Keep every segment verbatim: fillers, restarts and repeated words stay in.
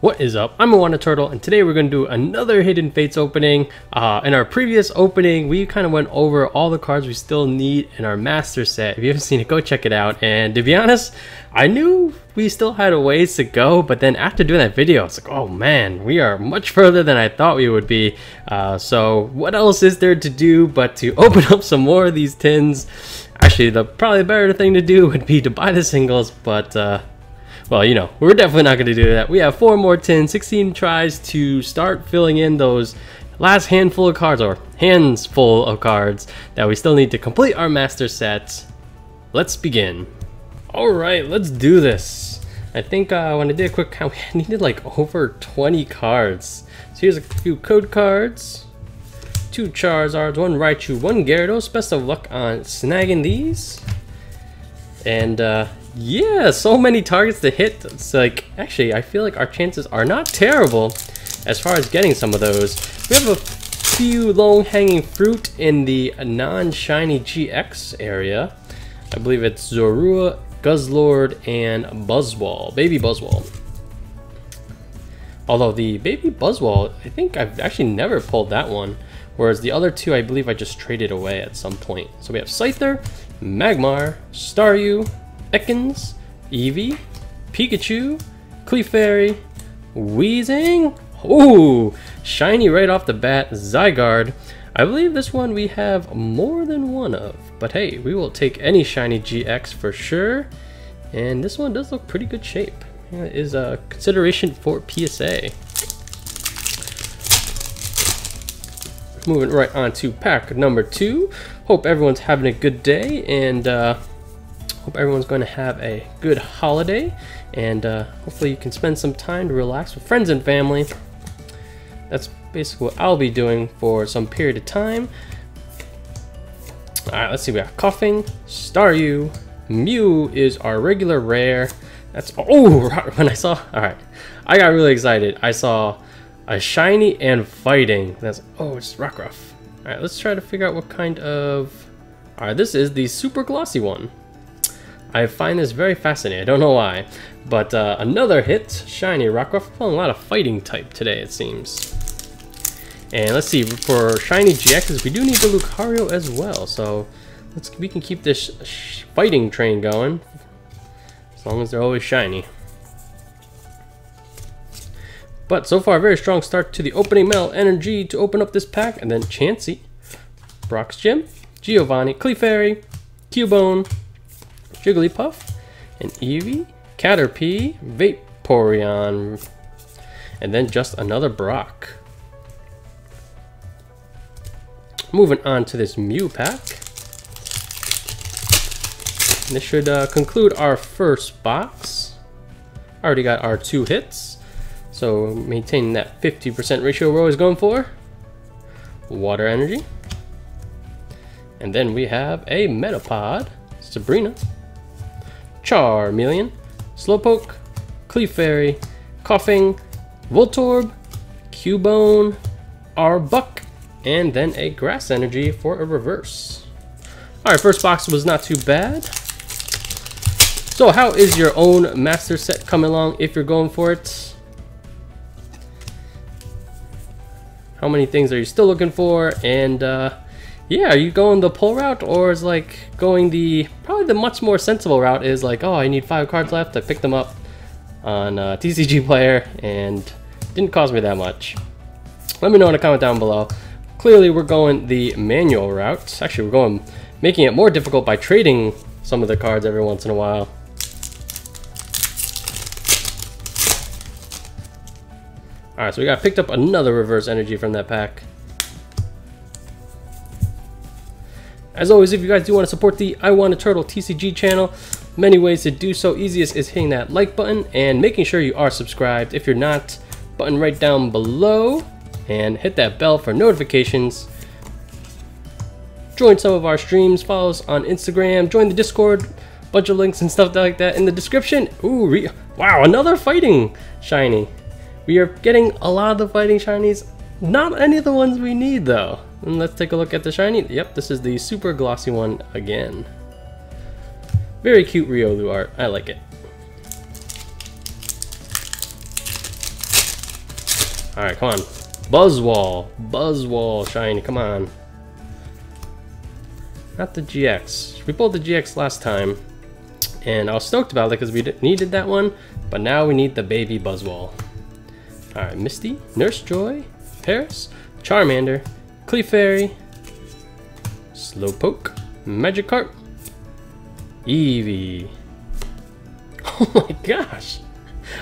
What is up? I'm iWAHnnaTurtle, and today we're going to do another Hidden Fates opening. Uh, in our previous opening, we kind of went over all the cards we still need in our Master Set. If you haven't seen it, go check it out. And to be honest, I knew we still had a ways to go, but then after doing that video, it's like, oh man, we are much further than I thought we would be. Uh, so what else is there to do but to open up some more of these tins? Actually, the probably better thing to do would be to buy the singles, but... Uh, Well, you know, we're definitely not going to do that. We have four more tins, sixteen tries to start filling in those last handful of cards, or hands full of cards, that we still need to complete our Master Set. Let's begin. Alright, let's do this. I think uh, when I did a quick count, we needed like over twenty cards. So here's a few code cards. Two Charizards, one Raichu, one Gyarados. Best of luck on snagging these. And, uh... yeah, so many targets to hit. It's like, actually, I feel like our chances are not terrible as far as getting some of those. We have a few long-hanging fruit in the non-shiny G X area. I believe it's Zorua, Guzzlord, and Buzzwall, Baby Buzzwall. Although the Baby Buzzwall, I think I've actually never pulled that one, whereas the other two I believe I just traded away at some point. So we have Scyther, Magmar, Staryu, Ekans, Eevee, Pikachu, Clefairy, Weezing. Ooh, shiny right off the bat, Zygarde. I believe this one we have more than one of, but hey, we will take any shiny G X for sure. And this one does look pretty good shape. It is a consideration for P S A. Moving right on to pack number two. Hope everyone's having a good day, and uh, hope everyone's going to have a good holiday, and uh, hopefully you can spend some time to relax with friends and family. That's basically what I'll be doing for some period of time. Alright, let's see, we have Koffing, Staryu, Mew is our regular rare. That's, oh, when I saw, alright, I got really excited. I saw a shiny and fighting. That's, oh, it's Rockruff. Alright, let's try to figure out what kind of, alright, this is the super glossy one. I find this very fascinating. I don't know why, but uh, another hit, shiny Rockruff. Pulling a lot of fighting type today, it seems. And let's see, for shiny G X's, we do need the Lucario as well. So let's we can keep this sh fighting train going, as long as they're always shiny. But so far, a very strong start to the opening mail. Energy to open up this pack, and then Chansey, Brock's Gym, Giovanni, Clefairy, Cubone, Jigglypuff, and Eevee, Caterpie, Vaporeon, and then just another Brock. Moving on to this Mew pack. And this should uh, conclude our first box. I already got our two hits, so maintaining that fifty percent ratio we're always going for. Water energy. And then we have a Metapod, Sabrina, Charmeleon, Slowpoke, Clefairy, Koffing, Voltorb, Cubone, Arbuck, and then a Grass Energy for a reverse. Alright, first box was not too bad. So how is your own Master Set coming along if you're going for it? How many things are you still looking for? And uh, yeah, are you going the pull route, or is like going the, probably the much more sensible route is like, oh, I need five cards left, I picked them up on uh, T C G player and didn't cost me that much. Let me know in a comment down below. Clearly we're going the manual route. Actually, we're going, making it more difficult by trading some of the cards every once in a while. All right, so we got picked up another reverse energy from that pack. As always, if you guys do want to support the iWAHnnaTurtle T C G channel, many ways to do so. Easiest is hitting that like button and making sure you are subscribed. If you're not, button right down below, and hit that bell for notifications. Join some of our streams, follow us on Instagram, join the Discord, bunch of links and stuff like that in the description. Ooh, re wow, another fighting shiny. We are getting a lot of the fighting shinies, not any of the ones we need though. And let's take a look at the shiny. Yep, this is the super glossy one again. Very cute Riolu art. I like it. Alright, come on. Buzzwall. Buzzwall, shiny, come on. Not the G X. We pulled the G X last time, and I was stoked about it because we needed that one, but now we need the baby Buzzwall. Alright, Misty, Nurse Joy, Paris, Charmander, Clefairy, Slowpoke, Magikarp, Eevee. Oh my gosh!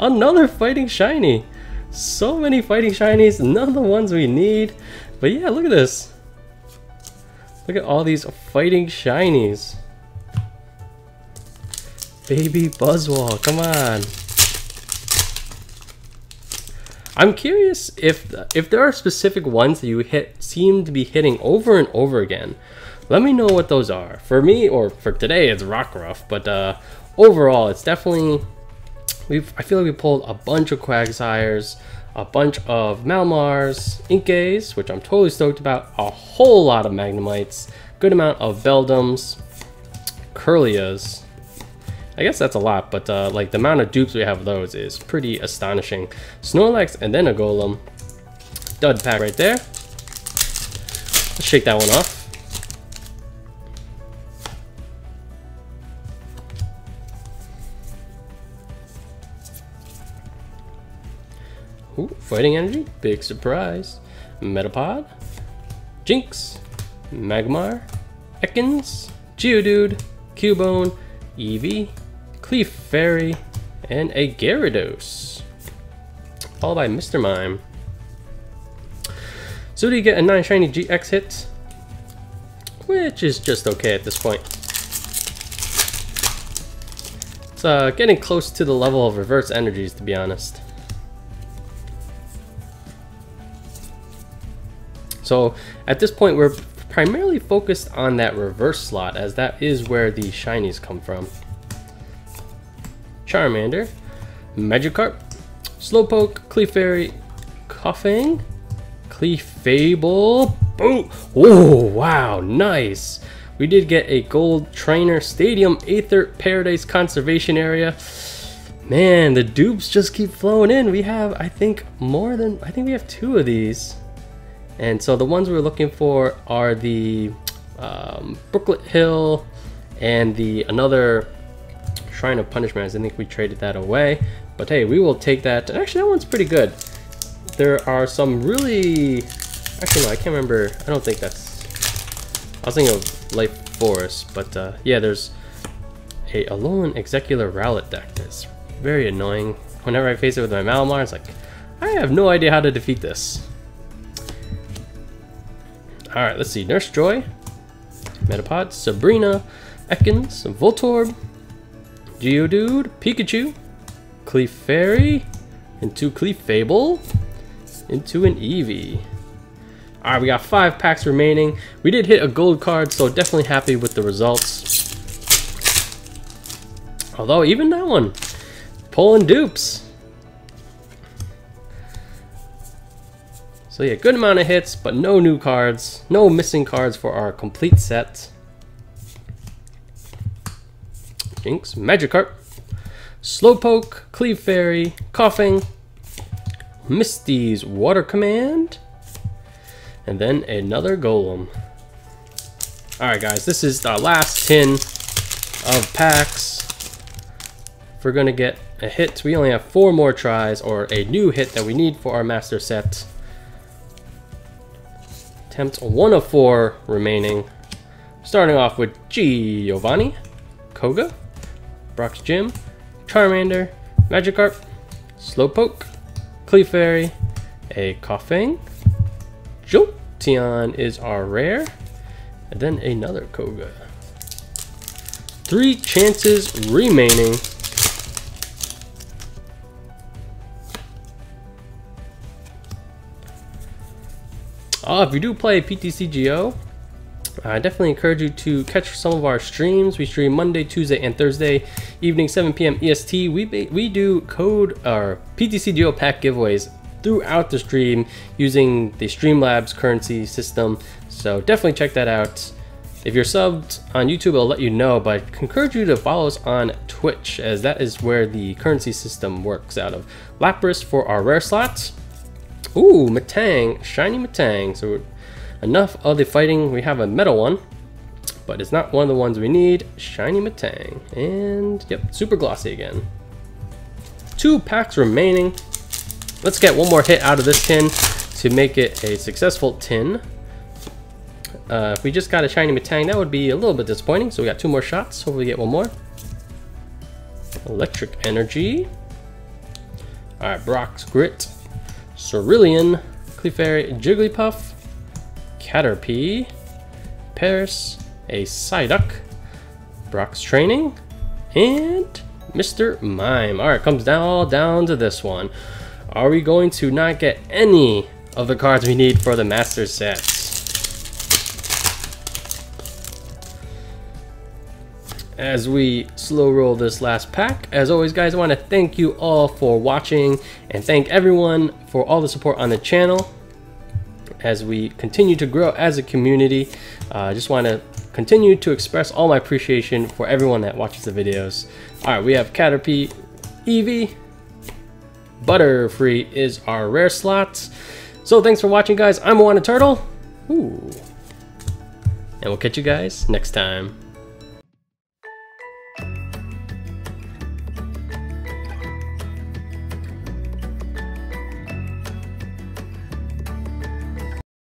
Another fighting shiny! So many fighting shinies, none of the ones we need. But yeah, look at this. Look at all these fighting shinies. Baby Buzzwole, come on. I'm curious if if there are specific ones that you hit seem to be hitting over and over again. Let me know what those are. For me, or for today, it's Rockruff, but uh, overall, it's definitely... We've, I feel like we pulled a bunch of Quagsires, a bunch of Malmars, Inkays, which I'm totally stoked about, a whole lot of Magnemites, good amount of Beldums, Curlias. I guess that's a lot, but uh, like the amount of dupes we have of those is pretty astonishing. Snorlax and then a Golem. Dud pack right there. Let's shake that one off. Ooh, fighting energy, big surprise. Metapod, Jinx, Magmar, Ekans, Geodude, Cubone, Eevee, Clefairy, and a Gyarados. All by Mister Mime. So do you get a nine shiny G X hit? Which is just okay at this point. It's uh, getting close to the level of reverse energies, to be honest. So at this point, we're primarily focused on that reverse slot, as that is where the shinies come from. Charmander, Magikarp, Slowpoke, Clefairy, Koffing, Clefable, boom! Oh, wow, nice! We did get a gold trainer, Stadium, Aether, Paradise Conservation Area. Man, the dupes just keep flowing in. We have, I think, more than, I think we have two of these. And so the ones we're looking for are the um, Brooklet Hill and the another Shrine of Punishment. I think we traded that away, but hey, we will take that. Actually, that one's pretty good. There are some really... Actually, no, I can't remember. I don't think that's... I was thinking of Life Forest, but uh, yeah, there's a Alolan Execular Rowlet deck that's very annoying. Whenever I face it with my Malamar, it's like, I have no idea how to defeat this. Alright, let's see. Nurse Joy, Metapod, Sabrina, Ekans, Voltorb, Geodude, Pikachu, Clefairy, into Clefable, into an Eevee. Alright, we got five packs remaining. We did hit a gold card, so definitely happy with the results. Although, even that one, pulling dupes. So yeah, good amount of hits, but no new cards, no missing cards for our complete set. Jinx, Magikarp, Slowpoke, Clefairy, Koffing, Misty's Water Command, and then another Golem. Alright guys, this is the last tin of packs. If we're gonna get a hit, we only have four more tries, or a new hit that we need for our master set. Attempt one of four remaining. Starting off with Giovanni, Koga, Brock's Gym, Charmander, Magikarp, Slowpoke, Clefairy, a Koffing, Jolteon is our rare, and then another Koga. Three chances remaining. Oh, if you do play P T C G O, I definitely encourage you to catch some of our streams. We stream Monday, Tuesday, and Thursday evening, seven P M E S T. We we do code or P T C G O pack giveaways throughout the stream using the Streamlabs currency system. So definitely check that out. If you're subbed on YouTube, it'll let you know, but I encourage you to follow us on Twitch, as that is where the currency system works out of. Lapras for our rare slots. Ooh, Metang, shiny Metang. So enough of the fighting. We have a metal one, but it's not one of the ones we need. Shiny Metang. And yep, super glossy again. Two packs remaining. Let's get one more hit out of this tin to make it a successful tin. Uh, if we just got a shiny Metang, that would be a little bit disappointing. So we got two more shots. Hopefully we get one more. Electric Energy. Alright, Brock's Grit. Cerulean. Clefairy. Jigglypuff. Caterpie. Paris. A Psyduck. Brock's Training. And Mister Mime. Alright, comes down all down to this one. Are we going to not get any of the cards we need for the Master Set? As we slow roll this last pack, as always guys, I want to thank you all for watching and thank everyone for all the support on the channel as we continue to grow as a community. I uh, just want to continue to express all my appreciation for everyone that watches the videos. All right, we have Caterpie, Eevee, Butterfree is our rare slots. So thanks for watching guys, I'm iWAHnnaTurtle, and we'll catch you guys next time.